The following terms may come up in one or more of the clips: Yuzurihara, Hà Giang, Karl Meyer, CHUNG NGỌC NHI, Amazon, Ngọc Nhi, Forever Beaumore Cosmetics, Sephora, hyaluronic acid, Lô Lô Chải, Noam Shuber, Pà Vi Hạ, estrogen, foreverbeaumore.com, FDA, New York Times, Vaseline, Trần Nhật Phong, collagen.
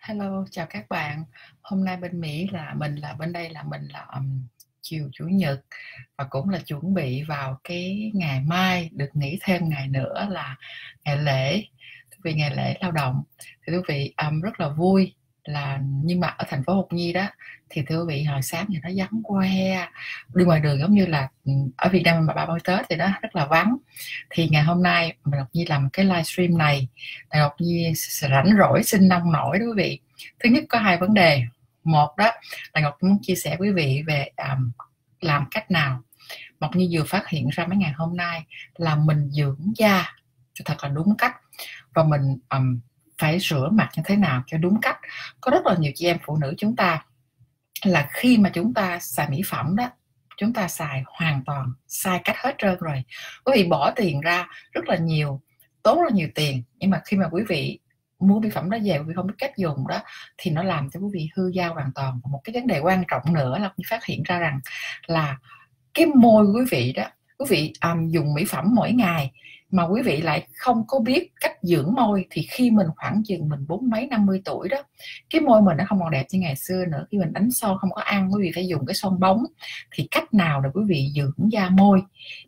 Hello, chào các bạn. Hôm nay bên Mỹ là mình là chiều Chủ nhật, và cũng là chuẩn bị vào cái ngày mai được nghỉ thêm ngày nữa là ngày lễ, vì ngày lễ lao động. Thì quý vị rất là vui, là nhưng mà ở thành phố Ngọc Nhi đó thì thưa quý vị, hồi sáng thì nó vắng que, đi ngoài đường giống như là ở Việt Nam mà 30 Tết thì nó rất là vắng. Thì ngày hôm nay mình Ngọc Nhi làm cái livestream này, Ngọc Nhi rảnh rỗi xin nông nổi đó quý vị. Thứ nhất có hai vấn đề, một đó là Ngọc muốn chia sẻ quý vị về làm cách nào. Ngọc Nhi vừa phát hiện ra mấy ngày hôm nay là mình dưỡng da thật là đúng cách, và mình phải rửa mặt như thế nào cho đúng cách. Có rất là nhiều chị em phụ nữ chúng ta là khi mà chúng ta xài mỹ phẩm đó, chúng ta xài hoàn toàn sai cách hết trơn rồi. Quý vị bỏ tiền ra rất là nhiều, tốn rất là nhiều tiền, nhưng mà khi mà quý vị mua mỹ phẩm đó về quý vị không biết cách dùng đó, thì nó làm cho quý vị hư da hoàn toàn. Một cái vấn đề quan trọng nữa là mình phát hiện ra rằng là cái môi quý vị đó, quý vị dùng mỹ phẩm mỗi ngày mà quý vị lại không có biết cách dưỡng môi, thì khi mình khoảng chừng mình 40 mấy 50 tuổi đó, cái môi mình nó không còn đẹp như ngày xưa nữa. Khi mình đánh son không có ăn, quý vị phải dùng cái son bóng. Thì cách nào để quý vị dưỡng da môi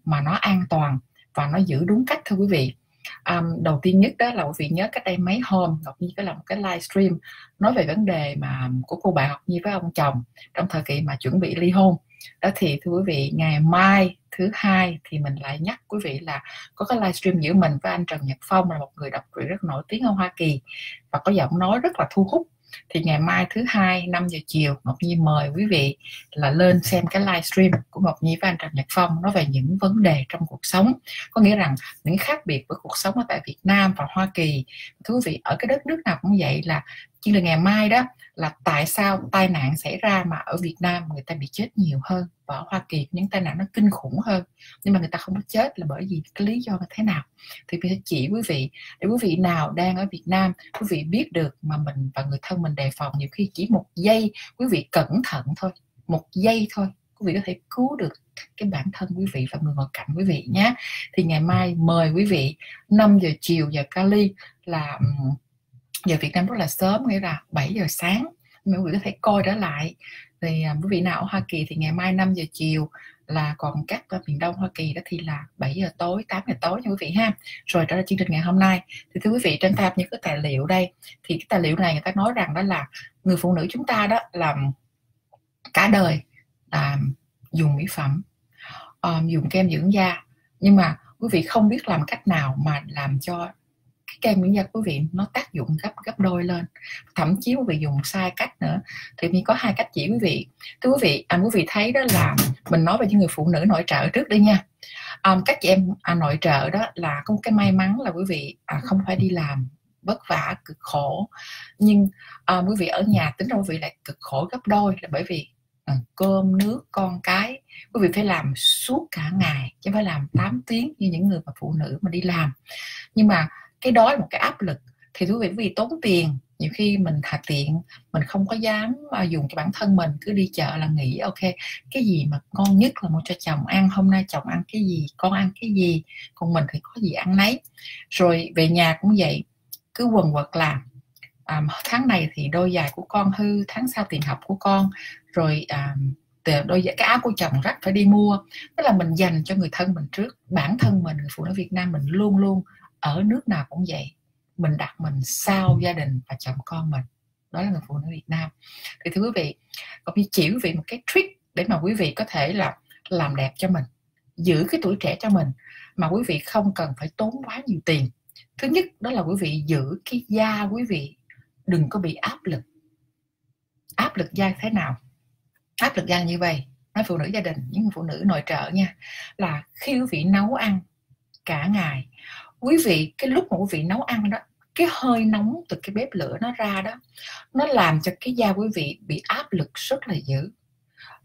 mà nó an toàn và nó giữ đúng cách thưa quý vị? Đầu tiên nhất đó là quý vị nhớ cách đây mấy hôm Ngọc Nhi có làm một cái livestream nói về vấn đề mà của cô bạn Ngọc Nhi với ông chồng trong thời kỳ mà chuẩn bị ly hôn đó. Thì thưa quý vị, ngày mai thứ hai thì mình lại nhắc quý vị là có cái livestream giữa mình với anh Trần Nhật Phong, là một người đọc truyện rất nổi tiếng ở Hoa Kỳ và có giọng nói rất là thu hút. Thì ngày mai thứ hai 5 giờ chiều Ngọc Nhi mời quý vị là lên xem cái livestream của Ngọc Nhi và anh Trần Nhật Phong, nói về những vấn đề trong cuộc sống, có nghĩa rằng những khác biệt với cuộc sống ở tại Việt Nam và Hoa Kỳ. Thưa quý vị, ở cái đất nước nào cũng vậy, là chuyên đề ngày mai đó là tại sao tai nạn xảy ra mà ở Việt Nam người ta bị chết nhiều hơn, và ở Hoa Kỳ những tai nạn nó kinh khủng hơn nhưng mà người ta không có chết là bởi vì cái lý do như thế nào. Thì mình sẽ chỉ quý vị, để quý vị nào đang ở Việt Nam quý vị biết được mà mình và người thân mình đề phòng. Nhiều khi chỉ một giây quý vị cẩn thận thôi, một giây thôi, quý vị có thể cứu được cái bản thân quý vị và người ngồi cạnh quý vị nhé. Thì ngày mai mời quý vị 5 giờ chiều giờ Cali, là giờ Việt Nam rất là sớm, nghĩa là 7 giờ sáng. Quý vị có thể coi trở lại. Thì quý vị nào ở Hoa Kỳ thì ngày mai 5 giờ chiều, là còn các miền Đông Hoa Kỳ đó thì là 7 giờ tối, 8 giờ tối nha quý vị ha. Rồi trở lại chương trình ngày hôm nay. Thì thưa quý vị, trên tab những cái tài liệu đây, thì cái tài liệu này người ta nói rằng đó là người phụ nữ chúng ta đó là cả đời là dùng mỹ phẩm, dùng kem dưỡng da, nhưng mà quý vị không biết làm cách nào mà làm cho cái kem dưỡng da quý vị nó tác dụng gấp đôi lên, thậm chí quý vị dùng sai cách nữa. Thì mình có hai cách chỉ quý vị. Thưa quý vị, quý vị thấy đó là mình nói về những người phụ nữ nội trợ trước đây nha. Các chị em nội trợ đó là có một cái may mắn là quý vị không phải đi làm vất vả cực khổ, nhưng quý vị ở nhà tính ra quý vị lại cực khổ gấp đôi, là bởi vì cơm nước con cái quý vị phải làm suốt cả ngày, chứ phải làm 8 tiếng như những người mà phụ nữ mà đi làm. Nhưng mà cái đó là một cái áp lực. Thì thú vị, vì tốn tiền, nhiều khi mình thà tiện mình không có dám dùng cho bản thân mình, cứ đi chợ là nghĩ ok cái gì mà ngon nhất là mua cho chồng ăn, hôm nay chồng ăn cái gì con ăn cái gì, còn mình thì có gì ăn nấy. Rồi về nhà cũng vậy, cứ quần quật làm, tháng này thì đôi giày của con hư, tháng sau tiền học của con, rồi đôi giày cái áo của chồng rách phải đi mua. Tức là mình dành cho người thân mình trước. Bản thân mình, người phụ nữ Việt Nam mình luôn luôn ở nước nào cũng vậy, mình đặt mình sau gia đình và chồng con mình. Đó là người phụ nữ Việt Nam. Thì thưa quý vị, Ngọc Nhi chỉ quý vị một cái trick để mà quý vị có thể là làm đẹp cho mình, giữ cái tuổi trẻ cho mình, mà quý vị không cần phải tốn quá nhiều tiền. Thứ nhất đó là quý vị giữ cái da quý vị đừng có bị áp lực. Áp lực da thế nào? Áp lực da như vậy, nói phụ nữ gia đình, những phụ nữ nội trợ nha, là khi quý vị nấu ăn cả ngày, quý vị cái lúc mà quý vị nấu ăn đó, cái hơi nóng từ cái bếp lửa nó ra đó, nó làm cho cái da quý vị bị áp lực rất là dữ.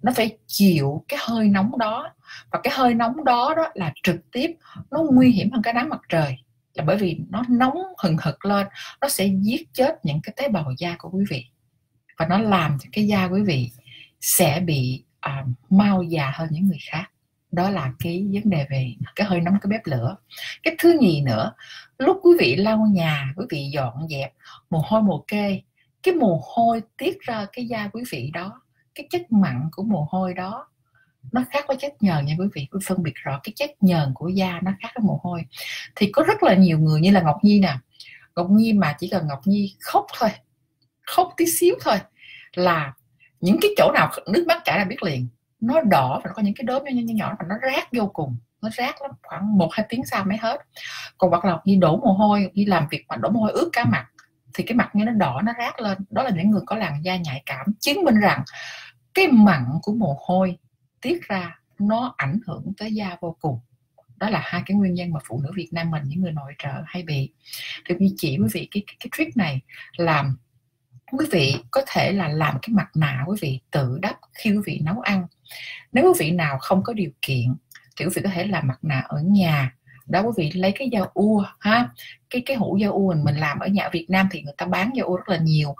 Nó phải chịu cái hơi nóng đó, và cái hơi nóng đó đó là trực tiếp, nó nguy hiểm hơn cái nắng mặt trời, là bởi vì nó nóng hừng hực lên, nó sẽ giết chết những cái tế bào da của quý vị, và nó làm cho cái da quý vị sẽ bị mau già hơn những người khác. Đó là cái vấn đề về cái hơi nóng cái bếp lửa. Cái thứ nhì nữa, lúc quý vị lau nhà, quý vị dọn dẹp, mồ hôi mồ kê, cái mồ hôi tiết ra cái da quý vị đó, cái chất mặn của mồ hôi đó nó khác với chất nhờn nha quý vị. Quý phân biệt rõ cái chất nhờn của da nó khác với mồ hôi. Thì có rất là nhiều người như là Ngọc Nhi nè, Ngọc Nhi mà chỉ cần Ngọc Nhi khóc thôi, khóc tí xíu thôi là những cái chỗ nào nước mắt chảy là biết liền, nó đỏ và nó có những cái đốm nhỏ và nó rát vô cùng, nó rát lắm, khoảng 1-2 tiếng sau mới hết. Còn hoặc là Ngọc Nhi đổ mồ hôi, Ngọc Nhi làm việc mà đổ mồ hôi ướt cả mặt thì cái mặt như nó đỏ, nó rát lên. Đó là những người có làn da nhạy cảm, chứng minh rằng cái mặn của mồ hôi tiết ra nó ảnh hưởng tới da vô cùng. Đó là hai cái nguyên nhân mà phụ nữ Việt Nam mình, những người nội trợ hay bị. Thì Nhi chỉ quý vị cái trick này làm quý vị có thể là làm cái mặt nạ quý vị tự đắp khi quý vị nấu ăn. Nếu quý vị nào không có điều kiện thì quý vị có thể làm mặt nạ ở nhà. Đó, quý vị lấy cái dao ua ha, cái hũ dao ua mình làm ở nhà. Ở Việt Nam thì người ta bán dao ua rất là nhiều,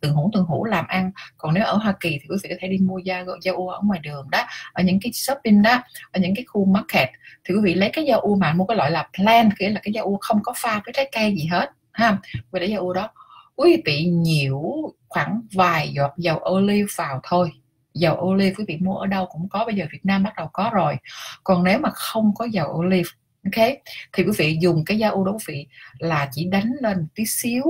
từng hũ làm ăn. Còn nếu ở Hoa Kỳ thì quý vị có thể đi mua dao ua ở ngoài đường đó, ở những cái shopping đó, ở những cái khu market. Thì quý vị lấy cái dao ua mà mua cái loại là plain, nghĩa là cái dao ua không có pha cái trái cây gì hết ha. Quý vị lấy dao ua đó, quý vị nhiễu khoảng vài giọt dầu ô liu vào thôi. Dầu ô liu quý vị mua ở đâu cũng có, bây giờ Việt Nam bắt đầu có rồi. Còn nếu mà không có dầu ô liu, ok, thì quý vị dùng cái da u đó, quý vị là chỉ đánh lên một tí xíu,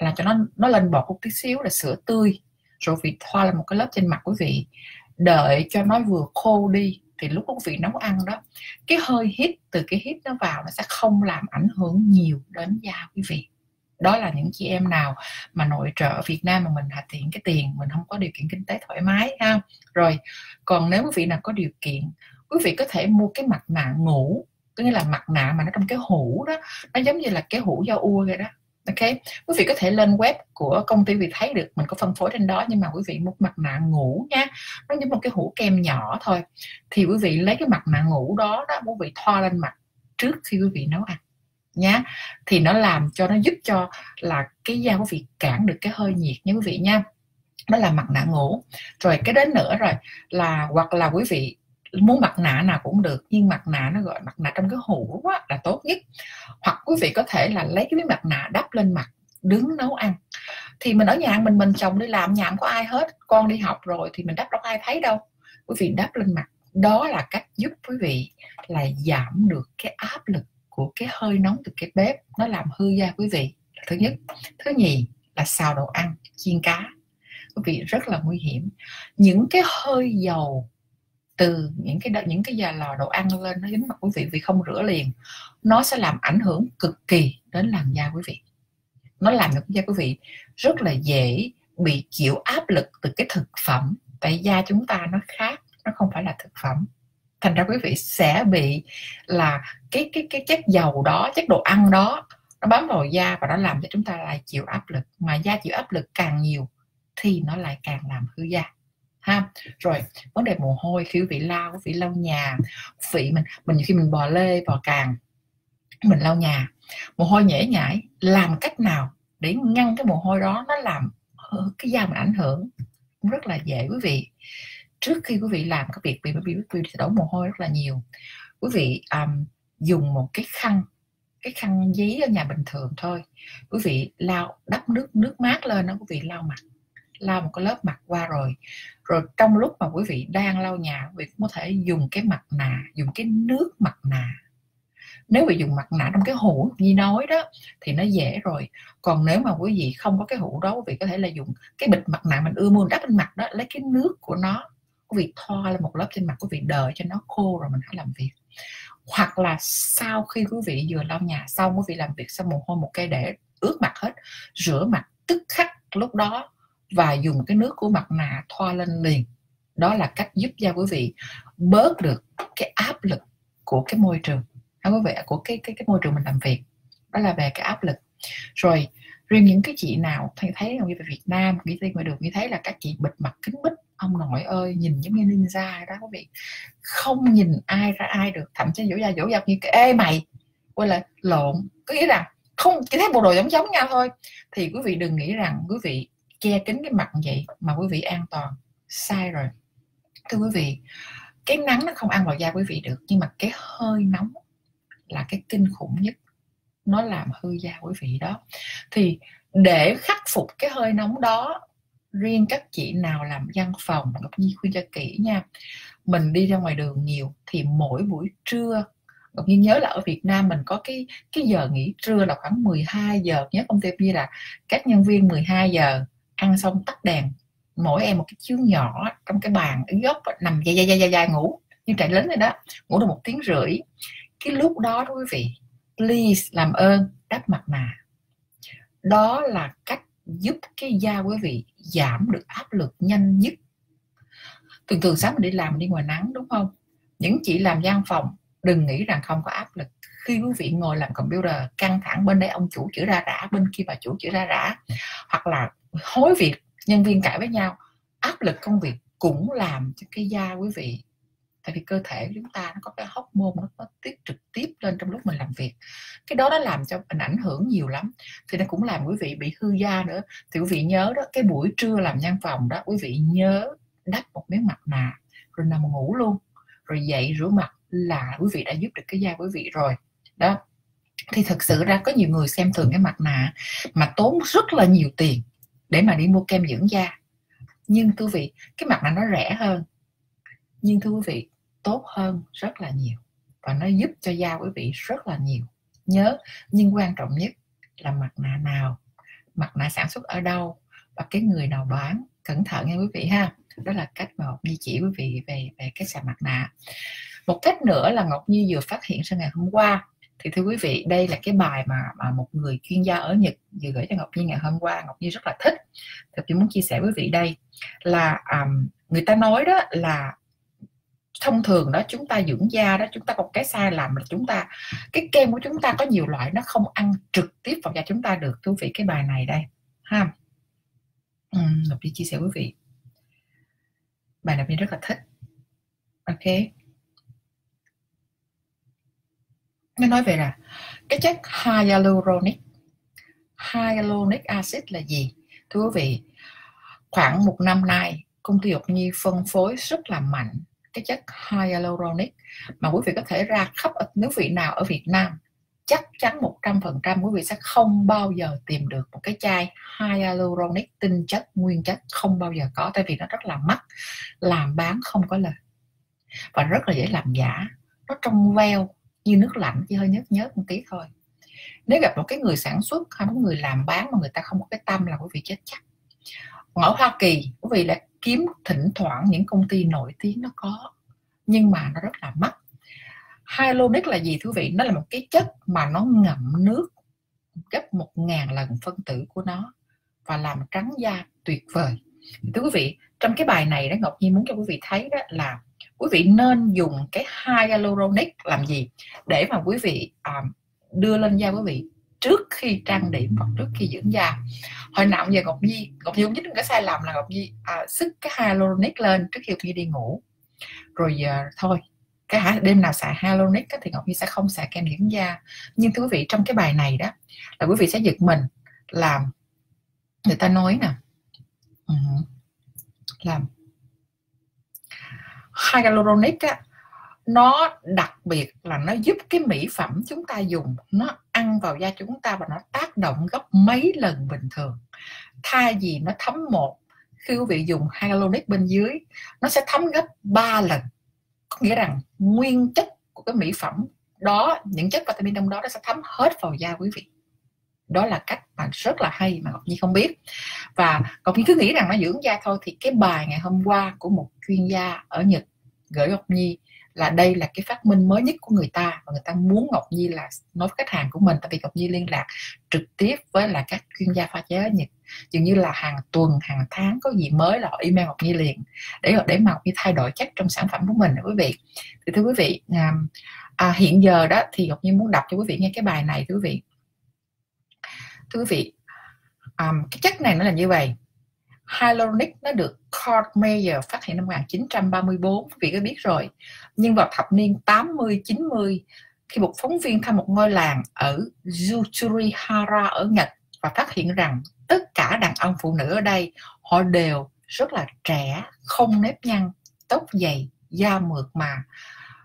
là cho nó lên bọt một tí xíu, là sữa tươi, rồi quý vị thoa lên một cái lớp trên mặt quý vị, đợi cho nó vừa khô đi. Thì lúc quý vị nấu ăn đó, cái hơi hít từ cái hít nó vào nó sẽ không làm ảnh hưởng nhiều đến da quý vị. Đó là những chị em nào mà nội trợ ở Việt Nam mà mình hạ tiện cái tiền, mình không có điều kiện kinh tế thoải mái ha. Rồi, còn nếu quý vị nào có điều kiện, quý vị có thể mua cái mặt nạ ngủ, có nghĩa là mặt nạ mà nó trong cái hũ đó, nó giống như là cái hũ dao ua vậy đó. Ok, quý vị có thể lên web của công ty vì thấy được, mình có phân phối trên đó. Nhưng mà quý vị mua mặt nạ ngủ nha, nó giống một cái hũ kem nhỏ thôi. Thì quý vị lấy cái mặt nạ ngủ đó, quý vị thoa lên mặt trước khi quý vị nấu ăn nhá. Thì nó làm cho, nó giúp cho là cái da quý vị cản được cái hơi nhiệt nha quý vị nha. Đó là mặt nạ ngủ. Rồi cái đến nữa rồi là, hoặc là quý vị muốn mặt nạ nào cũng được, nhưng mặt nạ nó gọi mặt nạ trong cái hũ á, là tốt nhất. Hoặc quý vị có thể là lấy cái miếng mặt nạ đắp lên mặt đứng nấu ăn. Thì mình ở nhà mình chồng đi làm, nhà không có ai hết, con đi học rồi thì mình đắp đâu ai thấy đâu. Quý vị đắp lên mặt, đó là cách giúp quý vị là giảm được cái áp lực của cái hơi nóng từ cái bếp, nó làm hư da quý vị là thứ nhất. Thứ nhì là xào đồ ăn, chiên cá, quý vị rất là nguy hiểm. Những cái hơi dầu từ những cái già lò đồ ăn lên nó dính mặt quý vị vì không rửa liền, nó sẽ làm ảnh hưởng cực kỳ đến làn da quý vị. Nó làm cho da quý vị rất là dễ bị chịu áp lực từ cái thực phẩm. Tại da chúng ta nó khác, nó không phải là thực phẩm, thành ra quý vị sẽ bị là cái chất dầu đó, chất đồ ăn đó nó bám vào da và nó làm cho chúng ta lại chịu áp lực. Mà da chịu áp lực càng nhiều thì nó lại càng làm hư da ha. Rồi vấn đề mồ hôi, khi quý vị lau, quý vị lau nhà, quý vị mình khi mình bò lê bò càng, mình lau nhà mồ hôi nhễ nhãi, làm cách nào để ngăn cái mồ hôi đó nó làm cái da mình ảnh hưởng cũng rất là dễ quý vị. Trước khi quý vị làm cái việc bị đổ mồ hôi rất là nhiều, quý vị dùng một cái khăn giấy ở nhà bình thường thôi, quý vị lau đắp nước mát lên nó, quý vị lau mặt, lau một cái lớp mặt qua. Rồi trong lúc mà quý vị đang lau nhà, quý vị cũng có thể dùng cái mặt nạ, dùng cái nước mặt nạ. Nếu bị dùng mặt nạ trong cái hũ như nói đó thì nó dễ rồi. Còn nếu mà quý vị không có cái hũ đó, quý vị có thể là dùng cái bịch mặt nạ mình ưa mua đắp lên mặt đó, lấy cái nước của nó, quý vị thoa lên một lớp trên mặt, quý vị đợi cho nó khô rồi mình hãy làm việc. Hoặc là sau khi quý vị vừa lau nhà xong, quý vị làm việc xong mồ hôi một cây để ướt mặt hết, rửa mặt tức khắc lúc đó và dùng cái nước của mặt nạ thoa lên liền. Đó là cách giúp da quý vị bớt được cái áp lực của cái môi trường, quý vị, của cái môi trường mình làm việc. Đó là về cái áp lực. Rồi riêng những cái chị nào thấy như về Việt Nam đi ngoài đường như thấy là các chị bịt mặt kính mít, ông nội ơi, nhìn giống như ninja đó quý vị, không nhìn ai ra ai được, thậm chí dỗ dập như cái ê mày quay lại lộn, có nghĩa là không chỉ thấy bộ đồ giống nhau thôi. Thì quý vị đừng nghĩ rằng quý vị che kín cái mặt vậy mà quý vị an toàn, sai rồi. Thưa quý vị, cái nắng nó không ăn vào da quý vị được, nhưng mà cái hơi nóng là cái kinh khủng nhất, nó làm hư da quý vị đó. Thì để khắc phục cái hơi nóng đó. Riêng các chị nào làm văn phòng, Ngọc Nhi khuyên cho kỹ nha. Mình đi ra ngoài đường nhiều thì mỗi buổi trưa, Ngọc Nhi nhớ là ở Việt Nam mình có cái giờ nghỉ trưa là khoảng 12 giờ, nhớ công ty như là các nhân viên 12 giờ ăn xong tắt đèn, mỗi em một cái chiếu nhỏ trong cái bàn ở góc nằm dài ngủ như trẻ lớn rồi đó, ngủ được 1 tiếng rưỡi. Cái lúc đó quý vị please làm ơn đắp mặt nạ. Đó là cách giúp cái da quý vị giảm được áp lực nhanh nhất. Thường thường sáng mình đi làm, mình đi ngoài nắng đúng không? Những chị làm văn phòng đừng nghĩ rằng không có áp lực. Khi quý vị ngồi làm computer căng thẳng, bên đây ông chủ chửi ra rả, bên kia bà chủ chửi ra rả, hoặc là hối việc, nhân viên cãi với nhau, áp lực công việc cũng làm cho cái da quý vị, tại vì cơ thể của chúng ta nó có cái hormone nó tiết trực tiếp lên trong lúc mình làm việc, cái đó nó làm cho mình ảnh hưởng nhiều lắm, thì nó cũng làm quý vị bị hư da nữa. Thì quý vị nhớ đó, cái buổi trưa làm văn phòng đó, quý vị nhớ đắp một miếng mặt nạ rồi nằm ngủ luôn, rồi dậy rửa mặt là quý vị đã giúp được cái da quý vị rồi đó. Thì thật sự ra có nhiều người xem thường cái mặt nạ mà tốn rất là nhiều tiền để mà đi mua kem dưỡng da, nhưng thưa quý vị, cái mặt nạ nó rẻ hơn, nhưng thưa quý vị tốt hơn rất là nhiều, và nó giúp cho da quý vị rất là nhiều. Nhớ, nhưng quan trọng nhất là mặt nạ nào, mặt nạ sản xuất ở đâu và cái người nào bán, cẩn thận nha quý vị ha. Đó là cách mà Ngọc Nhi chỉ quý vị về cái xài mặt nạ. Một cách nữa là Ngọc Nhi vừa phát hiện ra ngày hôm qua. Thì thưa quý vị, đây là cái bài mà một người chuyên gia ở Nhật vừa gửi cho Ngọc Nhi ngày hôm qua, Ngọc Nhi rất là thích. Thì tôi muốn chia sẻ với quý vị đây là người ta nói đó là thông thường đó, chúng ta dưỡng da đó, chúng ta có cái sai lầm là chúng ta, cái kem của chúng ta có nhiều loại nó không ăn trực tiếp vào da chúng ta được. Thưa quý vị, cái bài này đây ha, Ngọc Nhi chia sẻ với quý vị, bài này Ngọc Nhi rất là thích. Ok, nó nói về là cái chất hyaluronic acid là gì. Thưa quý vị, khoảng 1 năm nay công ty Ngọc Nhi phân phối rất là mạnh cái chất hyaluronic, mà quý vị có thể ra khắp nước vị nào ở Việt Nam chắc chắn 100% quý vị sẽ không bao giờ tìm được một cái chai hyaluronic tinh chất nguyên chất, không bao giờ có, tại vì nó rất là mắc, làm bán không có lời và rất là dễ làm giả, nó trong veo như nước lạnh, chỉ hơi nhớt một tí thôi. Nếu gặp một cái người sản xuất hay một người làm bán mà người ta không có cái tâm là quý vị chết chắc. Ở Hoa Kỳ quý vị lại kiếm thỉnh thoảng những công ty nổi tiếng nó có, nhưng mà nó rất là mắc. Hyaluronic là gì thưa quý vị? Nó là một cái chất mà nó ngậm nước gấp 1000 lần phân tử của nó và làm trắng da tuyệt vời. Thưa quý vị, trong cái bài này đó, Ngọc Nhi muốn cho quý vị thấy đó là quý vị nên dùng cái hyaluronic làm gì để mà quý vị đưa lên da quý vị trước khi trang điểm hoặc trước khi dưỡng da. Hồi nào giờ Ngọc Nhi cũng dính cái sai lầm là Ngọc Nhi xức cái hyaluronic lên trước khi Ngọc Nhi đi ngủ. Rồi thôi, cái đêm nào xài hyaluronic thì Ngọc Nhi sẽ không xài kem dưỡng da. Nhưng thưa quý vị, trong cái bài này đó là quý vị sẽ giật mình làm người ta nói nè, làm hyaluronic á, nó đặc biệt là nó giúp cái mỹ phẩm chúng ta dùng nó ăn vào da chúng ta và nó tác động gấp mấy lần bình thường. Thay vì nó thấm 1, khi quý vị dùng hyaluronic bên dưới nó sẽ thấm gấp 3 lần. Có nghĩa rằng nguyên chất của cái mỹ phẩm đó, những chất vitamin trong đó nó sẽ thấm hết vào da quý vị. Đó là cách mà rất là hay mà Ngọc Nhi không biết, và Ngọc Nhi cứ nghĩ rằng nó dưỡng da thôi. Thì cái bài ngày hôm qua của một chuyên gia ở Nhật gửi Ngọc Nhi là đây là cái phát minh mới nhất của người ta, và người ta muốn Ngọc Nhi là nói với khách hàng của mình, tại vì Ngọc Nhi liên lạc trực tiếp với là các chuyên gia pha chế ở Nhật, dường như là hàng tuần hàng tháng có gì mới là họ email Ngọc Nhi liền để mà Ngọc Nhi thay đổi chất trong sản phẩm của mình. Quý vị, thì thưa quý vị, hiện giờ đó thì Ngọc Nhi muốn đọc cho quý vị nghe cái bài này. Thưa quý vị, cái chất này nó là như vậy. Hyaluronic nó được Karl Meyer phát hiện năm 1934, quý vị có biết rồi. Nhưng vào thập niên 80-90, khi một phóng viên thăm một ngôi làng ở Yuzurihara ở Nhật và phát hiện rằng tất cả đàn ông phụ nữ ở đây họ đều rất là trẻ, không nếp nhăn, tóc dày, da mượt mà.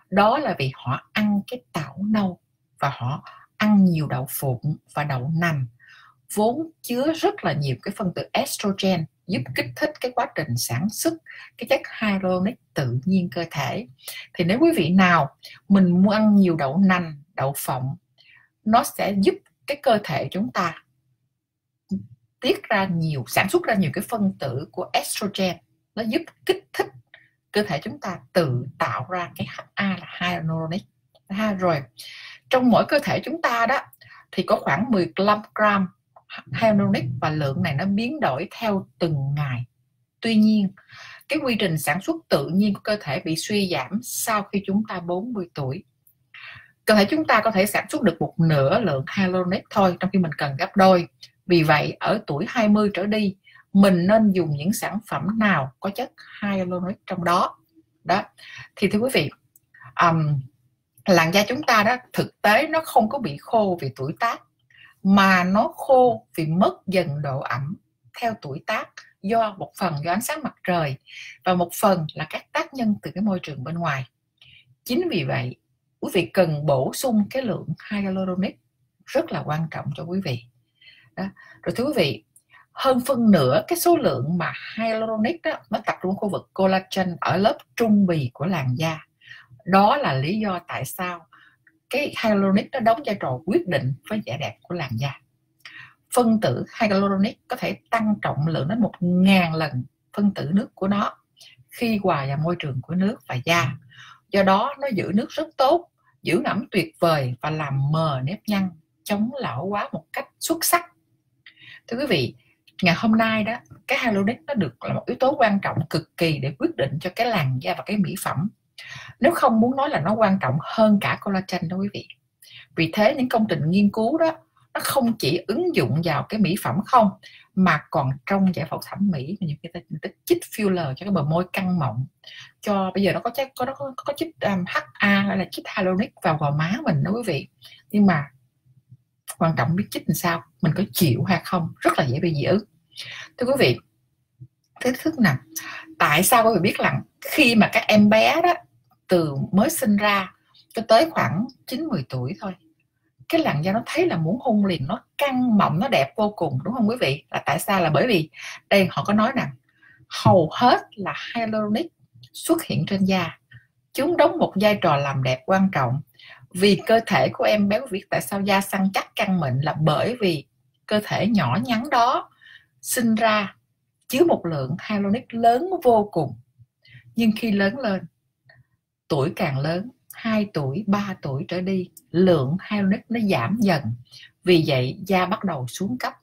Đó là vì họ ăn cái tảo nâu và họ ăn nhiều đậu phụng và đậu nành. vốn chứa rất là nhiều cái phân tử estrogen giúp kích thích cái quá trình sản xuất cái chất hyaluronic tự nhiên cơ thể. Thì nếu quý vị nào mình muốn ăn nhiều đậu nành, đậu phộng, nó sẽ giúp cái cơ thể chúng ta tiết ra nhiều, sản xuất ra nhiều cái phân tử của estrogen, nó giúp kích thích cơ thể chúng ta tự tạo ra cái HA là hyaluronic. Ha, rồi trong mỗi cơ thể chúng ta đó thì có khoảng 15 gram hyaluronic và lượng này nó biến đổi theo từng ngày. Tuy nhiên, cái quy trình sản xuất tự nhiên của cơ thể bị suy giảm sau khi chúng ta 40 tuổi. Cơ thể chúng ta có thể sản xuất được một nửa lượng hyaluronic thôi, trong khi mình cần gấp đôi. Vì vậy, ở tuổi 20 trở đi, mình nên dùng những sản phẩm nào có chất hyaluronic trong đó. Đó. Thì thưa quý vị, làn da chúng ta đó thực tế nó không có bị khô vì tuổi tác, mà nó khô vì mất dần độ ẩm theo tuổi tác, do một phần do ánh sáng mặt trời và một phần là các tác nhân từ cái môi trường bên ngoài. Chính vì vậy, quý vị cần bổ sung cái lượng hyaluronic rất là quan trọng cho quý vị. Đó. Rồi thưa quý vị, hơn phân nửa cái số lượng mà hyaluronic đó nó tập trung khu vực collagen ở lớp trung bì của làn da. Đó là lý do tại sao cái hyaluronic nó đóng vai trò quyết định với vẻ đẹp của làn da. Phân tử hyaluronic có thể tăng trọng lượng đến 1000 lần phân tử nước của nó khi hòa vào môi trường của nước và da. Do đó nó giữ nước rất tốt, giữ ẩm tuyệt vời và làm mờ nếp nhăn, chống lão hóa một cách xuất sắc. Thưa quý vị, ngày hôm nay đó, cái hyaluronic nó được là một yếu tố quan trọng cực kỳ để quyết định cho cái làn da và cái mỹ phẩm. Nếu không muốn nói là nó quan trọng hơn cả collagen đó quý vị. Vì thế những công trình nghiên cứu đó nó không chỉ ứng dụng vào cái mỹ phẩm không, mà còn trong giải phẫu thẩm mỹ, những cái chích filler cho cái bờ môi căng mọng, cho bây giờ nó có chất có chích HA hay là chích hyaluronic vào gò má mình đó quý vị. Nhưng mà quan trọng biết chích làm sao, mình có chịu hay không, rất là dễ bị dị ứng. Thưa quý vị, thế thức nào tại sao quý vị biết rằng khi mà các em bé đó từ mới sinh ra cho tới khoảng 9-10 tuổi thôi, cái làn da nó thấy là muốn hôn liền, nó căng mọng, nó đẹp vô cùng, đúng không quý vị? Là tại sao? Là bởi vì đây họ có nói rằng hầu hết là hyaluronic xuất hiện trên da, chúng đóng một vai trò làm đẹp quan trọng. Vì cơ thể của em bé, biết tại sao da săn chắc căng mịn là bởi vì cơ thể nhỏ nhắn đó sinh ra chứa một lượng hyaluronic lớn vô cùng. Nhưng khi lớn lên, tuổi càng lớn, 2 tuổi, 3 tuổi trở đi, lượng hyaluronic nó giảm dần. Vì vậy, da bắt đầu xuống cấp.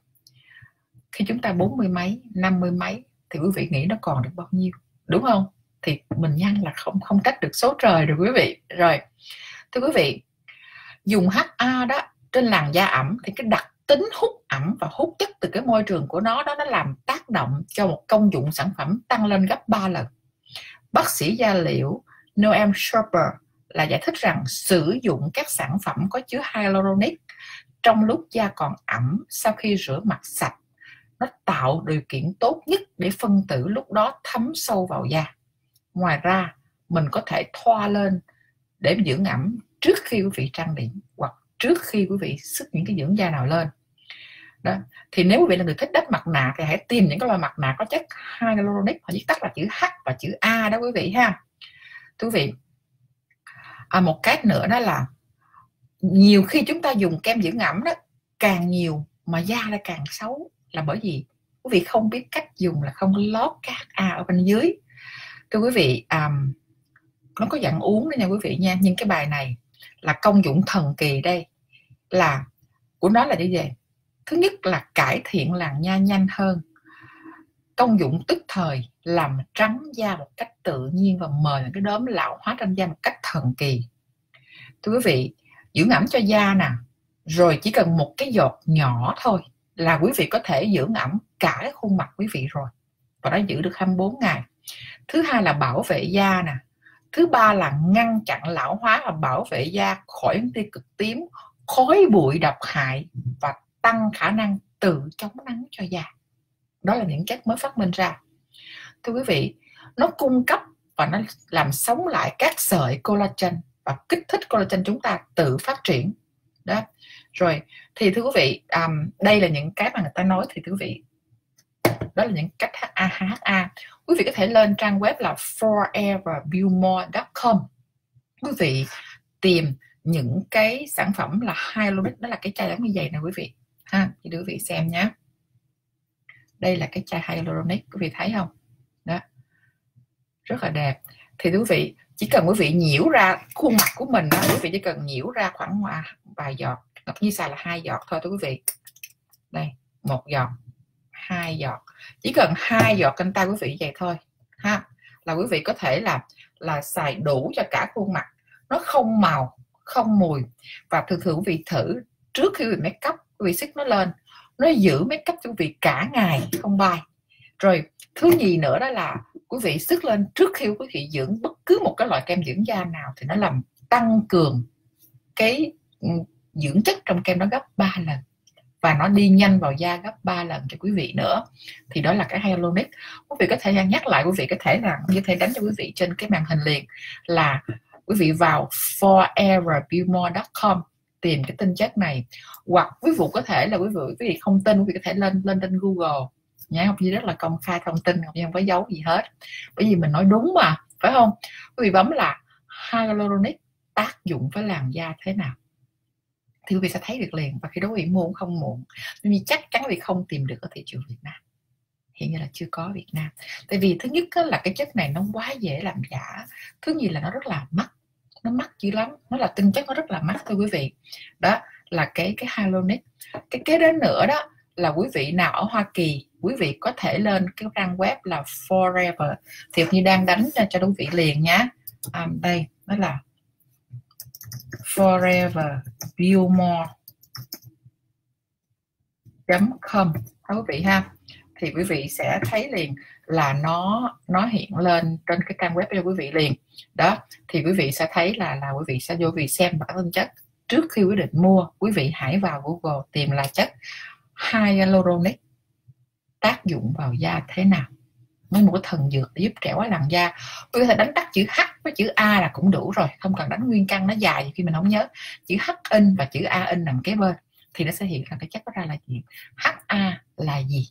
Khi chúng ta 40 mấy, 50 mấy, thì quý vị nghĩ nó còn được bao nhiêu, đúng không? Thì mình nhanh là không trách được số trời rồi quý vị. Rồi, thưa quý vị, dùng HA đó trên làn da ẩm thì cái đặc tính hút ẩm và hút chất từ cái môi trường của nó đó, nó làm tác động cho một công dụng sản phẩm tăng lên gấp 3 lần. Bác sĩ da liễu Noam Shuber là giải thích rằng sử dụng các sản phẩm có chứa hyaluronic trong lúc da còn ẩm sau khi rửa mặt sạch, nó tạo điều kiện tốt nhất để phân tử lúc đó thấm sâu vào da. Ngoài ra, mình có thể thoa lên để dưỡng ẩm trước khi quý vị trang điểm hoặc trước khi quý vị sức những cái dưỡng da nào lên. Đó. Thì nếu quý vị là người thích đắp mặt nạ thì hãy tìm những cái loại mặt nạ có chất hyaluronic, họ viết tắt là chữ H và chữ A đó quý vị ha. Thưa quý vị, một cái nữa đó là nhiều khi chúng ta dùng kem dưỡng ẩm đó càng nhiều mà da lại càng xấu, là bởi vì quý vị không biết cách dùng, là không lót cái HA ở bên dưới. Thưa quý vị, nó có dặn uống đó nha quý vị nha, nhưng cái bài này là công dụng thần kỳ đây, là của nó là như vậy. Thứ nhất là cải thiện làn da nhanh hơn, công dụng tức thời làm trắng da một cách tự nhiên và mờ những cái đốm lão hóa trên da một cách thần kỳ. Thưa quý vị, dưỡng ẩm cho da nè, rồi chỉ cần một cái giọt nhỏ thôi là quý vị có thể dưỡng ẩm cả cái khuôn mặt quý vị rồi, và nó giữ được 24 ngày. Thứ hai là bảo vệ da nè. Thứ ba là ngăn chặn lão hóa và bảo vệ da khỏi tia cực tím, khói bụi độc hại và tăng khả năng tự chống nắng cho da. Đó là những chất mới phát minh ra. Thưa quý vị, nó cung cấp và nó làm sống lại các sợi collagen và kích thích collagen chúng ta tự phát triển. đó. Rồi thì thưa quý vị, đây là những cái mà người ta nói, thì thưa quý vị đó là những cách HAHA. Quý vị có thể lên trang web là foreverbeaumore.com, quý vị tìm những cái sản phẩm là hyaluronic, đó là cái chai đánh như vậy nè quý vị ha, thì quý vị xem nhé. Đây là cái chai hyaluronic, quý vị thấy không đó, rất là đẹp. Thì quý vị chỉ cần quý vị nhiễu ra khuôn mặt của mình đó, quý vị chỉ cần nhiễu ra khoảng vài giọt, Ngọc Nhi xài là 2 giọt thôi thưa quý vị, đây 1 giọt, 2 giọt, chỉ cần 2 giọt trên tay quý vị vậy thôi ha, là quý vị có thể là xài đủ cho cả khuôn mặt, nó không màu không mùi. Và thường thường quý vị thử trước khi quý vị make up, quý vị xịt nó lên, nó giữ make up cho quý vị cả ngày không bay. Rồi thứ gì nữa đó là quý vị xức lên trước khi quý vị dưỡng bất cứ một cái loại kem dưỡng da nào, thì nó làm tăng cường cái dưỡng chất trong kem đó gấp 3 lần và nó đi nhanh vào da gấp 3 lần cho quý vị nữa. Thì đó là cái hyaluronic. Quý vị có thể nhắc lại, quý vị có thể là như thế đánh cho quý vị trên cái màn hình liền, là quý vị vào foreverbeaumore.com tìm cái tin chất này, hoặc quý vị có thể là quý vị không tin, quý vị có thể lên trên Google nhé. Ngọc Nhi rất là công khai thông tin, Ngọc Nhi không có giấu gì hết, bởi vì mình nói đúng mà, phải không? Quý vị bấm là hyaluronic tác dụng với làn da thế nào thì quý vị sẽ thấy được liền, và khi đó quý vị mua cũng không muộn. Nhưng mà chắc chắn quý vị không tìm được ở thị trường Việt Nam, hiện như là chưa có Việt Nam, tại vì thứ nhất là cái chất này nó quá dễ làm giả, thứ nhì là nó rất là mắc, nó mắc dữ lắm, nó là tinh chất nó rất là mắc thưa quý vị. Đó là cái hyaluronic. Cái kế đến nữa đó là quý vị nào ở Hoa Kỳ, quý vị có thể lên cái trang web là Forever, thì như đang đánh cho quý vị liền nhé. Đây nó là foreverbeaumore.com quý vị ha, thì quý vị sẽ thấy liền là nó hiện lên trên cái trang web cho quý vị liền đó. Thì quý vị sẽ thấy là quý vị sẽ vô vị xem bản tin chất trước khi quyết định mua. Quý vị hãy vào Google tìm là chất hyaluronic tác dụng vào da thế nào, với một cái thần dược để giúp trẻ hóa làn da. Tôi có thể đánh tắt chữ H với chữ A là cũng đủ rồi, không cần đánh nguyên căn nó dài khi mình không nhớ. Chữ H in và chữ A in nằm kế bên thì nó sẽ hiện là cái chất đó ra là gì, HA là gì,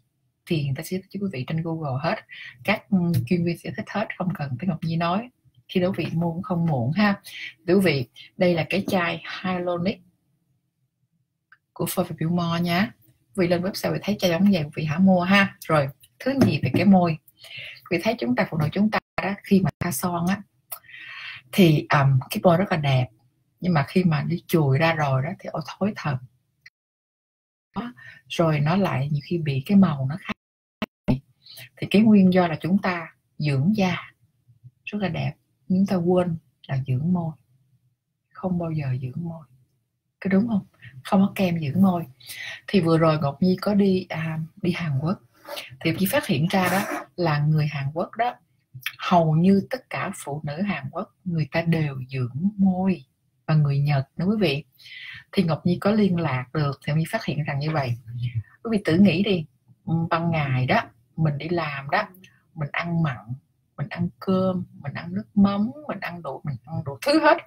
thì người ta sẽ cho quý vị trên Google hết, các chuyên viên sẽ thích hết, không cần phải Ngọc Nhi nói, khi quý vị mua cũng không muộn ha. Quý vị, đây là cái chai hyaluronic của Forever Beaumore nhá. Vì lên website thì thấy chai giống vậy vì hả mua ha. Rồi thứ gì về cái môi, vì thấy chúng ta, phụ nữ chúng ta đó, khi mà ta son á thì cái môi rất là đẹp, nhưng mà khi mà đi chùi ra rồi đó thì ôi thối thần đó. Rồi nó lại nhiều khi bị cái màu nó khác, thì cái nguyên do là chúng ta dưỡng da rất là đẹp, chúng ta quên là dưỡng môi, không bao giờ dưỡng môi, cái đúng không? Không có kem dưỡng môi. Thì vừa rồi Ngọc Nhi có đi Hàn Quốc, thì Ngọc Nhi phát hiện ra đó là người Hàn Quốc đó, hầu như tất cả phụ nữ Hàn Quốc người ta đều dưỡng môi, và người Nhật nữa quý vị. Thì Ngọc Nhi có liên lạc được, thì Ngọc Nhi phát hiện rằng như vậy. Quý vị tự nghĩ đi, ban ngày đó mình đi làm đó, mình ăn mặn, mình ăn cơm, mình ăn nước mắm, mình ăn đủ thứ hết,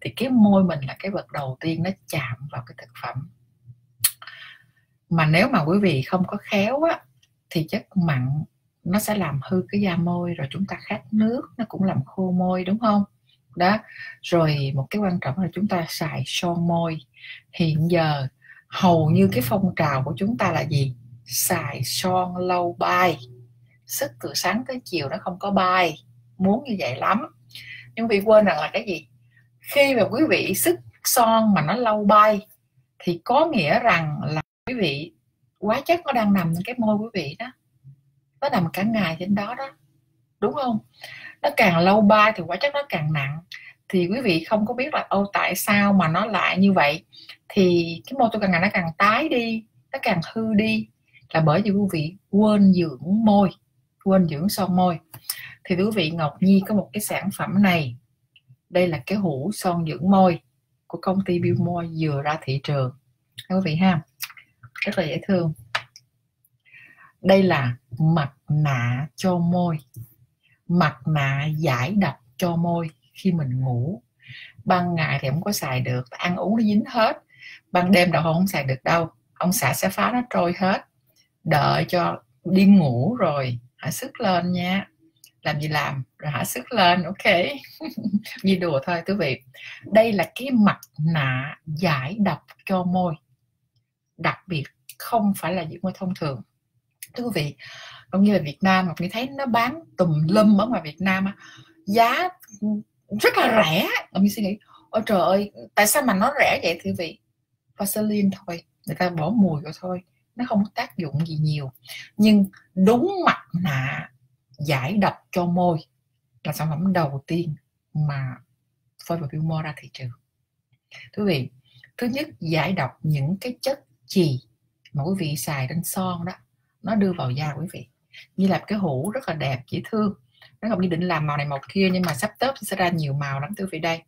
thì cái môi mình là cái vật đầu tiên nó chạm vào cái thực phẩm. Mà nếu mà quý vị không có khéo á, thì chất mặn nó sẽ làm hư cái da môi, rồi chúng ta khát nước, nó cũng làm khô môi đúng không? Đó. Rồi một cái quan trọng là chúng ta xài son môi. Hiện giờ hầu như cái phong trào của chúng ta là gì? Xài son lâu bay, sức từ sáng tới chiều nó không có bay, muốn như vậy lắm. Nhưng vì quên rằng là cái gì, khi mà quý vị sức son mà nó lâu bay thì có nghĩa rằng là quý vị quá chất nó đang nằm trên cái môi quý vị đó, nó nằm cả ngày trên đó đó đúng không? Nó càng lâu bay thì quá chất nó càng nặng, thì quý vị không có biết là ô tại sao mà nó lại như vậy, thì cái môi tôi càng ngày nó càng tái đi, nó càng hư đi, là bởi vì quý vị quên dưỡng môi, quên dưỡng son môi. Thì quý vị, Ngọc Nhi có một cái sản phẩm này, đây là cái hũ son dưỡng môi của công ty Beaumore vừa ra thị trường quý vị ha, rất là dễ thương. Đây là mặt nạ cho môi, mặt nạ giải độc cho môi. Khi mình ngủ ban ngày thì không có xài được, ăn uống nó dính hết, Ban đêm đậu không xài được đâu, ông xả sẽ phá nó trôi hết. Đợi cho đi ngủ rồi hả sức lên nha, làm gì làm rồi hả sức lên, ok. Như đùa thôi quý vị. Đây là cái mặt nạ giải độc cho môi, đặc biệt không phải là dưỡng môi thông thường. Thưa quý vị, cũng như là Việt Nam Ngọc Nhi thấy nó bán tùm lum ở ngoài Việt Nam, giá rất là rẻ. Ngọc Nhi suy nghĩ, ôi trời ơi, tại sao mà nó rẻ vậy thưa quý vị? Vaseline thôi, người ta bỏ mùi rồi thôi, nó không có tác dụng gì nhiều. Nhưng đúng mặt nạ giải độc cho môi là sản phẩm đầu tiên mà Forever Beaumore ra thị trường. Thưa quý vị, thứ nhất giải độc những cái chất chì mà quý vị xài trên son đó, nó đưa vào da quý vị. Như là cái hũ rất là đẹp, dễ thương. Nó không định làm màu này màu kia, nhưng mà sắp tớp sẽ ra nhiều màu lắm thưa quý vị đây.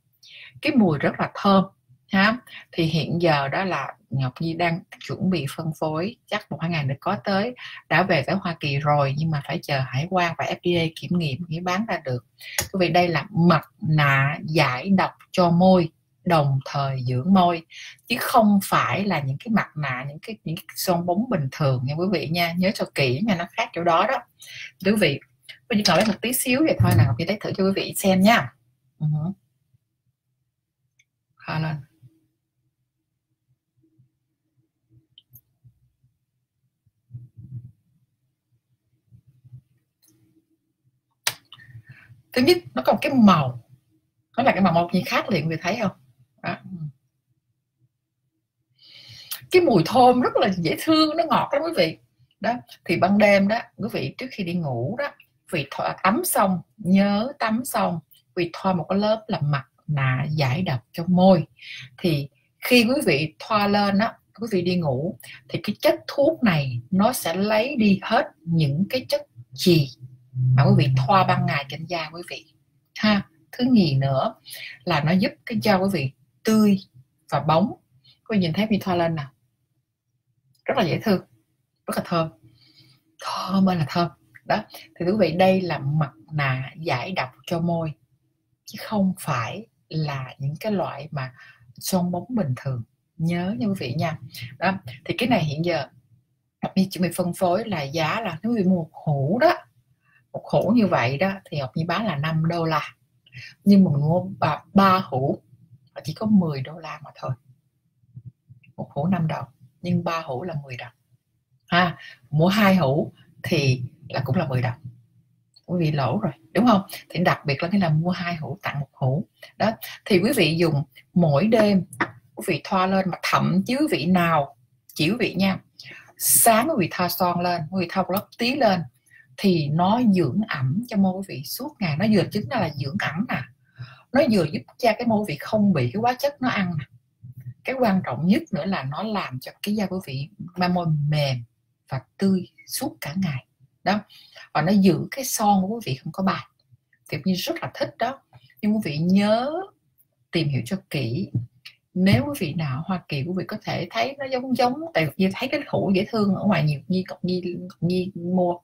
Cái mùi rất là thơm ha. Thì hiện giờ đó là Ngọc Nhi đang chuẩn bị phân phối, chắc 1-2 ngày nữa có tới. Đã về tới Hoa Kỳ rồi, nhưng mà phải chờ hải quan và FDA kiểm nghiệm mới bán ra được. Quý vị, đây là mặt nạ giải độc cho môi, đồng thời dưỡng môi, chứ không phải là những cái mặt nạ, những cái son bóng bình thường nha quý vị nha. Nhớ cho kỹ nha, nó khác chỗ đó đó quý vị. Bây giờ lấy một tí xíu vậy thôi nào, Ngọc Nhi thử cho quý vị xem nha. Khá lên. Thứ nhất nó còn cái màu, nó là cái màu một gì khác liền, người thấy không? Đó. Cái mùi thơm rất là dễ thương, nó ngọt lắm quý vị. Đó, thì ban đêm đó, quý vị trước khi đi ngủ đó, quý vị tắm xong, nhớ tắm xong, quý vị thoa một cái lớp là mặt nạ giải độc cho môi. Thì khi quý vị thoa lên đó, quý vị đi ngủ, thì cái chất thuốc này nó sẽ lấy đi hết những cái chất chì mà quý vị thoa ban ngày trên da quý vị ha. Thứ nhì nữa là nó giúp cái da quý vị tươi và bóng. Quý vị nhìn thấy mình thoa lên nào, rất là dễ thương, rất là thơm, thơm ơi là thơm. Đó, thì quý vị, đây là mặt nạ giải độc cho môi, chứ không phải là những cái loại mà son bóng bình thường, nhớ nha quý vị nha. Đó, thì cái này hiện giờ Ngọc Nhi chuẩn bị phân phối là giá là, nếu quý vị mua một hũ đó, một hũ như vậy đó thì Ngọc Nhi bán là $5. Nhưng mà mình mua 3 hũ chỉ có $10 mà thôi. Một hũ $5, nhưng 3 hũ là $10 ha. Mua 2 hũ thì là cũng là $10. Quý vị lỗ rồi đúng không? Thì đặc biệt là cái là mua 2 hũ tặng một hũ. Đó, thì quý vị dùng mỗi đêm, quý vị thoa lên, mà thậm chí quý vị nào chỉ quý vị nha, sáng quý vị thoa son lên, quý vị thoa lớp tí lên, thì nó dưỡng ẩm cho môi quý vị suốt ngày. Nó vừa chính là dưỡng ẩm nè, nó vừa giúp cho cái môi quý vị không bị cái hóa chất nó ăn nè. Cái quan trọng nhất nữa là nó làm cho cái da quý vị, da môi mềm và tươi suốt cả ngày. Đó, và nó giữ cái son của quý vị không có bạc. Thì Nhi rất là thích đó. Nhưng quý vị nhớ tìm hiểu cho kỹ. Nếu quý vị nào Hoa Kỳ, quý vị có thể thấy nó giống, tại vì thấy cái hũ dễ thương ở ngoài nhiều, Nhi mua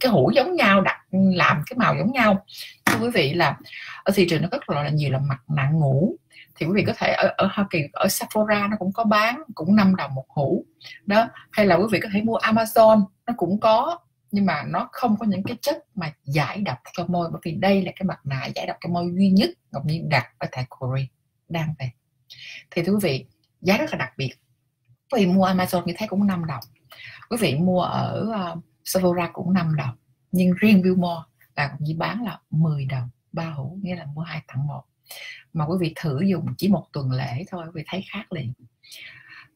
cái hũ giống nhau, đặt làm cái màu giống nhau. Thưa quý vị, là ở thị trường nó rất là nhiều là mặt nạ ngủ, thì quý vị có thể ở Hoa Kỳ, ở Sephora nó cũng có bán, cũng $5 một hũ đó. Hay là quý vị có thể mua Amazon, nó cũng có, nhưng mà nó không có những cái chất mà giải độc cho môi, bởi vì đây là cái mặt nạ giải độc cho môi duy nhất Ngọc Nhi đặt ở tại Korea đang về. Thì thưa quý vị, giá rất là đặc biệt. Quý vị mua Amazon như thế cũng $5, quý vị mua ở Sephora cũng $5, nhưng riêng Beaumore là Ngọc Nhi bán là $10, 3 hũ, nghĩa là mua 2 tặng 1. Mà quý vị thử dùng chỉ một tuần lễ thôi, quý vị thấy khác liền.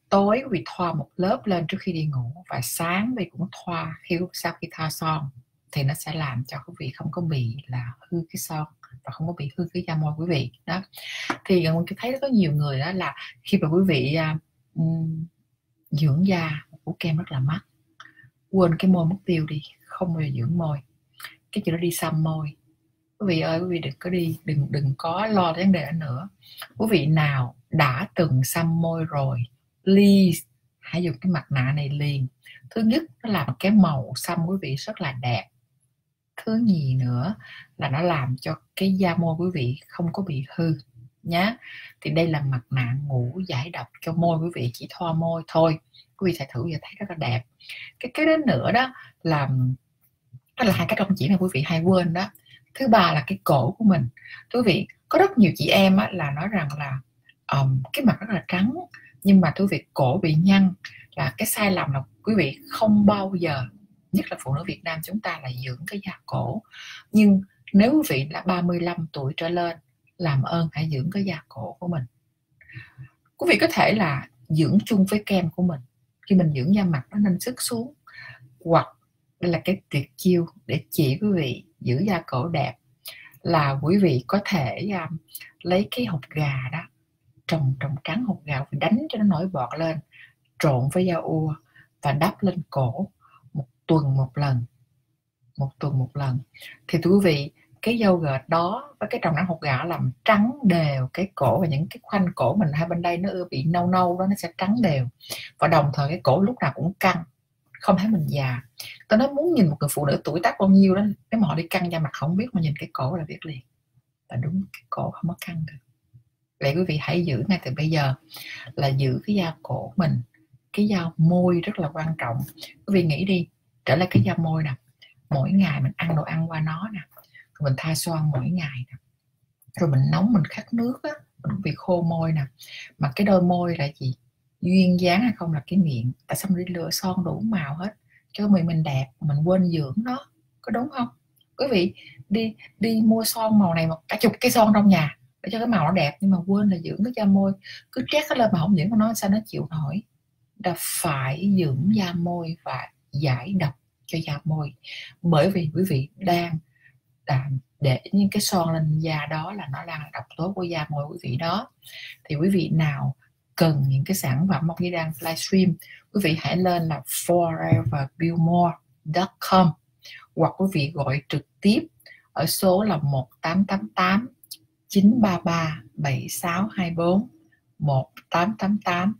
Tối quý vị thoa một lớp lên trước khi đi ngủ, và sáng quý vị cũng thoa khi sau khi thoa son, thì nó sẽ làm cho quý vị không có bị là hư cái son và không có bị hư cái da môi quý vị. Đó, thì Ngọc Nhi thấy có nhiều người đó là khi mà quý vị dưỡng da, của kem rất là mắc, quên cái môi mất tiêu đi, không bao giờ dưỡng môi, cái chuyện đó đi xăm môi. Quý vị ơi, quý vị đừng có lo vấn đề đó nữa. Quý vị nào đã từng xăm môi rồi, please hãy dùng cái mặt nạ này liền. Thứ nhất, nó làm cái màu xăm quý vị rất là đẹp. Thứ nhì nữa là nó làm cho cái da môi quý vị không có bị hư. nhé. Thì đây là mặt nạ ngủ giải độc cho môi, quý vị chỉ thoa môi thôi, quý vị sẽ thử và thấy rất là đẹp. Cái đến nữa đó là hai cái công chỉ mà quý vị hay quên đó. Thứ ba là cái cổ của mình. Thưa quý vị, có rất nhiều chị em á, là nói rằng là cái mặt rất là trắng nhưng mà thưa quý vị cổ bị nhăn, là cái sai lầm là quý vị không bao giờ, nhất là phụ nữ Việt Nam chúng ta, là dưỡng cái da cổ. Nhưng nếu quý vị là 35 tuổi trở lên, làm ơn hãy dưỡng cái da cổ của mình. Quý vị có thể là dưỡng chung với kem của mình. Khi mình dưỡng da mặt nó nên sức xuống. Hoặc đây là cái tuyệt chiêu để chỉ quý vị giữ da cổ đẹp, là quý vị có thể lấy cái hột gà đó, trồng trắng hột gà, đánh cho nó nổi bọt lên, trộn với da ua và đắp lên cổ một tuần một lần. Thì thưa quý vị, cái dâu gợt đó với cái trồng nắng hột gà làm trắng đều cái cổ, và những cái khoanh cổ mình hai bên đây nó bị nâu nâu đó, nó sẽ trắng đều. Và đồng thời cái cổ lúc nào cũng căng, không thấy mình già. Tôi nói muốn nhìn một người phụ nữ tuổi tác bao nhiêu đó, nếu mà họ đi căng da mặt không biết, mà nhìn cái cổ là biết liền. Và đúng, cái cổ không có căng được. Vậy quý vị hãy giữ ngay từ bây giờ là giữ cái da cổ mình. Cái da môi rất là quan trọng. Quý vị nghĩ đi, trở lại cái da môi nè, mỗi ngày mình ăn đồ ăn qua nó nè, rồi mình tha son mỗi ngày nè, rồi mình nóng mình khát nước á, mình cũng bị khô môi nè. Mà cái đôi môi là gì? Duyên dáng hay không là cái miệng. Tại sao mình đi lựa son đủ màu hết cho mình đẹp, mình quên dưỡng nó, có đúng không? Quý vị đi mua son màu này mà cả chục cái son trong nhà để cho cái màu nó đẹp, nhưng mà quên là dưỡng cái da môi. Cứ trét hết lên mà không dưỡng của nó sao nó chịu nổi. Đã phải dưỡng da môi và giải độc cho da môi, bởi vì quý vị đang để những cái son lên da đó là nó đang độc tố của da môi quý vị đó. Thì quý vị nào cần những cái sản phẩm Ngọc Nhi đang livestream, quý vị hãy lên là foreverbeaumore.com, hoặc quý vị gọi trực tiếp ở số là 1888 933 7624, 1888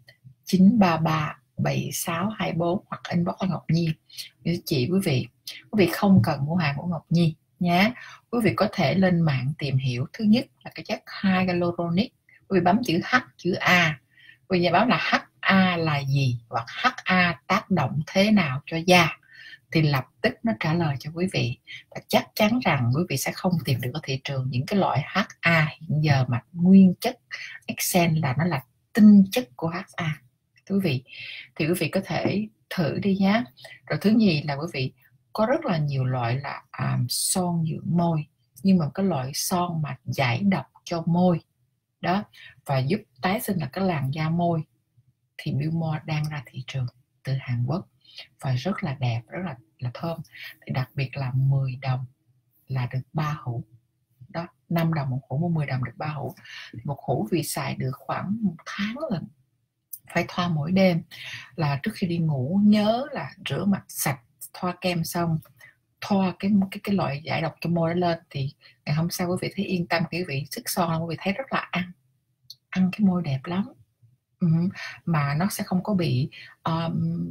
933 7624, hoặc inbox của Ngọc Nhi. Chị quý vị không cần mua hàng của Ngọc Nhi nhé. Quý vị có thể lên mạng tìm hiểu. Thứ nhất là cái chất hyaluronic, quý vị bấm chữ H, chữ A. Quý vị bấm là HA là gì, hoặc HA tác động thế nào cho da, thì lập tức nó trả lời cho quý vị. Và chắc chắn rằng quý vị sẽ không tìm được ở thị trường những cái loại HA hiện giờ mà nguyên chất Excel là nó là tinh chất của HA. Quý vị thì quý vị có thể thử đi nhé. Rồi thứ nhì là quý vị có rất là nhiều loại là son dưỡng môi, nhưng mà cái loại son mà giải độc cho môi đó và giúp tái sinh là cái làn da môi thì Beaumore đang ra thị trường từ Hàn Quốc và rất là đẹp, rất là thơm. Thì đặc biệt là 10 đồng là được 3 hũ đó, 5 đồng một hũ, 10 đồng được 3 hũ. Một hũ vì xài được khoảng 1 tháng lần, phải thoa mỗi đêm, là trước khi đi ngủ nhớ là rửa mặt sạch, thoa kem xong thoa cái loại giải độc cho môi đó lên, thì ngày hôm sau quý vị thấy yên tâm. Quý vị sức son quý vị thấy rất là ăn cái môi đẹp lắm, mà nó sẽ không có bị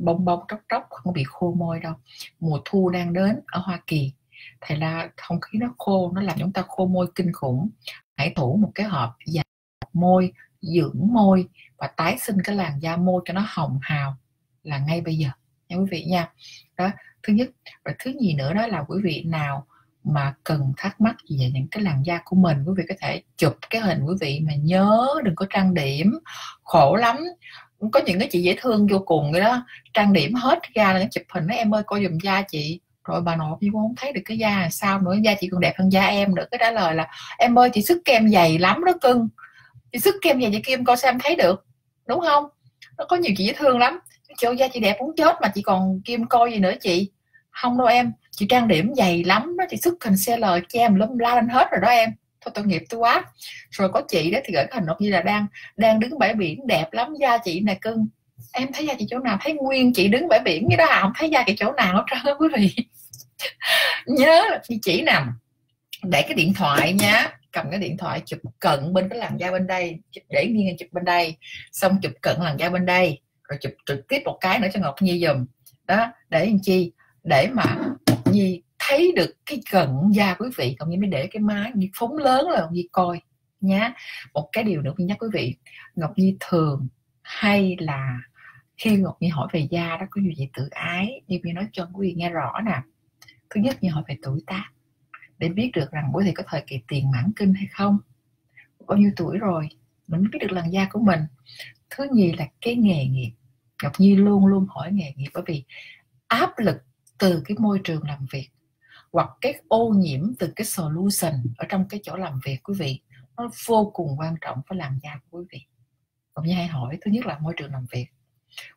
bong tróc, không bị khô môi đâu. Mùa thu đang đến ở Hoa Kỳ, thì là không khí nó khô, nó làm chúng ta khô môi kinh khủng. Hãy thủ một cái hộp giải độc môi, dưỡng môi và tái sinh cái làn da môi cho nó hồng hào là ngay bây giờ nha quý vị nha. Đó, thứ nhất. Và thứ gì nữa đó là quý vị nào mà cần thắc mắc gì về những cái làn da của mình, quý vị có thể chụp cái hình quý vị mà nhớ đừng có trang điểm, khổ lắm. Có những cái chị dễ thương vô cùng cái đó, trang điểm hết da là chụp hình nói em ơi coi dùm da chị. Rồi bà nội nhưng cũng không thấy được cái da là sao nữa, da chị còn đẹp hơn da em nữa. Cái trả lời là em ơi chị sức kem dày lắm đó cưng, chị sức kem dày chị kia em coi xem thấy được, đúng không? Nó có nhiều chị dễ thương lắm, trời da chị đẹp muốn chết mà chị còn kim coi gì nữa chị. Không đâu em, chị trang điểm dày lắm đó, chị xuất concealer che em lum la lên hết rồi đó em, thôi tội nghiệp tôi quá. Rồi có chị đó thì gửi cái hình Ngọc Nhi là đang đứng bãi biển đẹp lắm da chị nè cưng, em thấy da chị chỗ nào? Thấy nguyên chị đứng bãi biển như đó à, không thấy da chị chỗ nào hết trơn quý vị. Nhớ chị chỉ nằm để cái điện thoại nhá, cầm cái điện thoại chụp cận bên cái làn da bên đây, để nghiêng chụp bên đây, xong chụp cận làn da bên đây, rồi chụp trực tiếp một cái nữa cho Ngọc Nhi dùm đó, để làm chi? Để mà Ngọc Nhi thấy được cái cận da quý vị, Ngọc Nhi mới để cái má Ngọc Nhi phóng lớn là Ngọc Nhi coi nhé. Một cái điều nữa mình nhắc quý vị, Ngọc Nhi thường hay là khi Ngọc Nhi hỏi về da đó có nhiều gì tự ái, nhưng Nhi nói cho quý vị nghe rõ nè. Thứ nhất, Nhi hỏi về tuổi tác để biết được rằng quý vị có thời kỳ tiền mãn kinh hay không, bao nhiêu tuổi rồi mình biết được làn da của mình. Thứ nhì là cái nghề nghiệp, Ngọc Nhi luôn luôn hỏi nghề nghiệp, bởi vì áp lực từ cái môi trường làm việc hoặc cái ô nhiễm từ cái solution ở trong cái chỗ làm việc quý vị, nó vô cùng quan trọng với làn da của quý vị. Ngọc Nhi hay hỏi, thứ nhất là môi trường làm việc,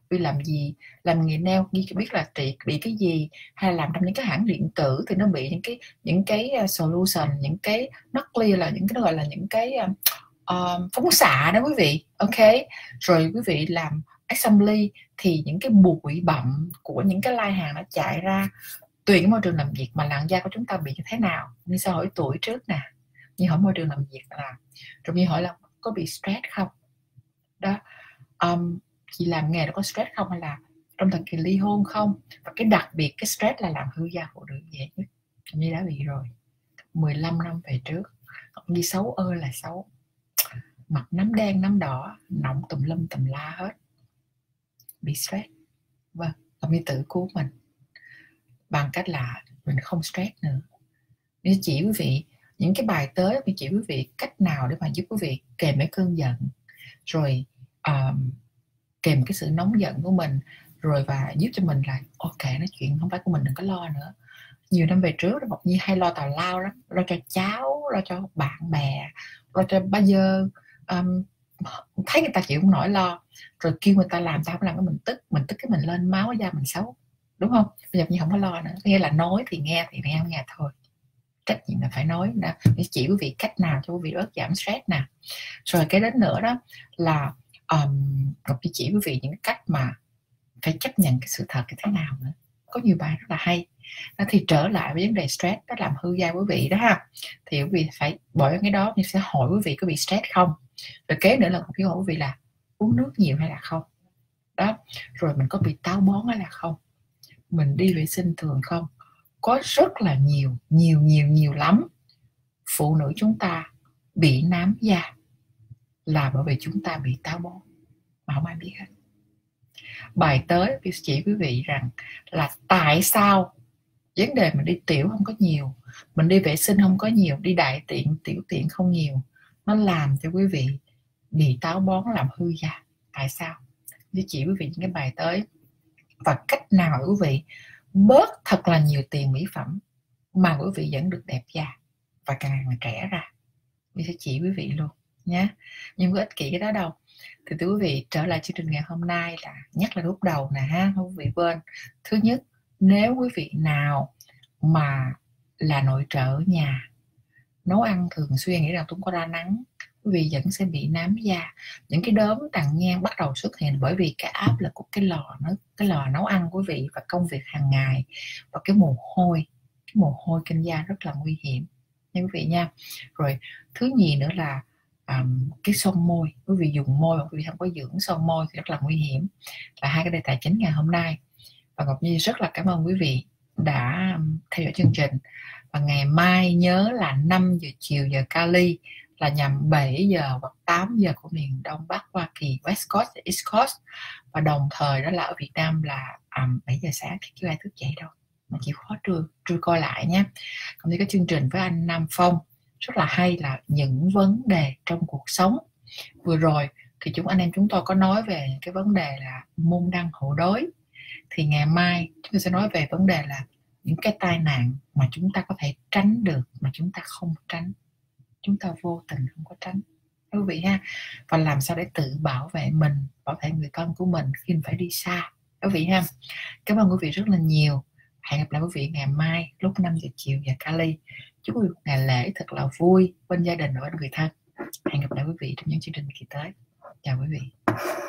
vì làm gì, làm nghề nail Nhi biết là trị bị cái gì, hay làm trong những cái hãng điện tử thì nó bị những cái solution, những cái nuclear là những cái gọi là những cái phóng xạ đó quý vị, ok. Rồi quý vị làm assembly thì những cái bụi bặm của những cái lai hàng nó chạy ra. Tùy cái môi trường làm việc mà làn da của chúng ta bị như thế nào. Như sao hỏi tuổi trước nè, như hỏi môi trường làm việc là, rồi như hỏi là có bị stress không đó, chị làm nghề đó có stress không, hay là trong thời kỳ ly hôn không. Và cái đặc biệt cái stress là làm hư da phụ nữ dễ nhất, như đã bị rồi 15 năm về trước. Như xấu ơi là xấu, mặt nắm đen nắm đỏ, nọng tùm lum tùm la hết, bị stress. Vâng, Ngọc Nhi tự cứu mình bằng cách là mình không stress nữa. Mình chỉ quý vị những cái bài tới, mình chỉ quý vị cách nào để mà giúp quý vị kèm cái cơn giận, rồi kèm cái sự nóng giận của mình, rồi và giúp cho mình là ok, nói chuyện không phải của mình, đừng có lo nữa. Nhiều năm về trước Ngọc Nhi hay lo tào lao lắm, lo cho cháu, lo cho bạn bè, lo cho bao giờ thấy người ta chịu không nổi lo, rồi kêu người ta làm, ta không làm cái mình tức cái mình lên máu, da mình xấu, đúng không? Bây giờ như không có lo nữa, nghĩa là nói thì nghe, không nghe thôi, trách nhiệm là phải nói đó. Để chỉ quý vị cách nào cho quý vị bớt giảm stress nè. Rồi cái đến nữa đó là Ngọc Nhi chỉ quý vị những cách mà phải chấp nhận cái sự thật như thế nào nữa. Có nhiều bài rất là hay. Đó thì trở lại với vấn đề stress, nó làm hư da quý vị đó ha, thì quý vị phải bỏ cái đó. Mình sẽ hỏi quý vị có bị stress không, rồi kế nữa là hỏi quý vị là uống nước nhiều hay là không đó, rồi mình có bị táo bón hay là không, mình đi vệ sinh thường không. Có rất là nhiều lắm phụ nữ chúng ta bị nám da là bởi vì chúng ta bị táo bón mà không ai biết hết. Bài tới tôi chỉ quý vị rằng là tại sao vấn đề mình đi tiểu không có nhiều, mình đi vệ sinh không có nhiều, đi đại tiện tiểu tiện không nhiều, nó làm cho quý vị bị táo bón, làm hư da. Tại sao? Tôi chỉ quý vị những cái bài tới và cách nào quý vị bớt thật là nhiều tiền mỹ phẩm mà quý vị vẫn được đẹp da và càng ngày càng trẻ ra. Tôi sẽ chỉ quý vị luôn nhé. Nhưng có ích kỷ cái đó đâu. Thì thưa quý vị, trở lại chương trình ngày hôm nay là nhắc là lúc đầu nè ha, quý vị quên. Thứ nhất, nếu quý vị nào mà là nội trợ ở nhà, nấu ăn thường xuyên, nghĩ rằng tôi có ra nắng, quý vị vẫn sẽ bị nám da. Những cái đốm tàn nhang bắt đầu xuất hiện bởi vì cái áp lực của cái lò nấu ăn của quý vị và công việc hàng ngày và cái mồ hôi trên da rất là nguy hiểm nha quý vị nha. Rồi thứ nhì nữa là cái son môi, quý vị dùng môi mà quý vị không có dưỡng son môi thì rất là nguy hiểm. Là hai cái đề tài chính ngày hôm nay. Và Ngọc Nhi rất là cảm ơn quý vị đã theo dõi chương trình. Và ngày mai nhớ là 5 giờ chiều giờ Cali, là nhằm 7 giờ hoặc 8 giờ của miền Đông Bắc Hoa Kỳ, West Coast, East Coast. Và đồng thời đó là ở Việt Nam là 7 giờ sáng, chứ ai thức dậy đâu. Mà chịu khó trưa coi lại nhé. Ngọc Nhi có chương trình với anh Nam Phong rất là hay là những vấn đề trong cuộc sống. Vừa rồi thì anh em chúng tôi có nói về cái vấn đề là môn đăng hộ đối. Thì ngày mai chúng tôi sẽ nói về vấn đề là những cái tai nạn mà chúng ta có thể tránh được mà chúng ta không tránh, chúng ta vô tình không có tránh quý vị ha. Và làm sao để tự bảo vệ mình, bảo vệ người thân của mình khi mình phải đi xa quý vị ha. Cảm ơn quý vị rất là nhiều. Hẹn gặp lại quý vị ngày mai lúc 5 giờ chiều giờ Cali. Chúc quý vị một ngày lễ thật là vui bên gia đình và bên người thân. Hẹn gặp lại quý vị trong những chương trình kỳ tới. Chào quý vị.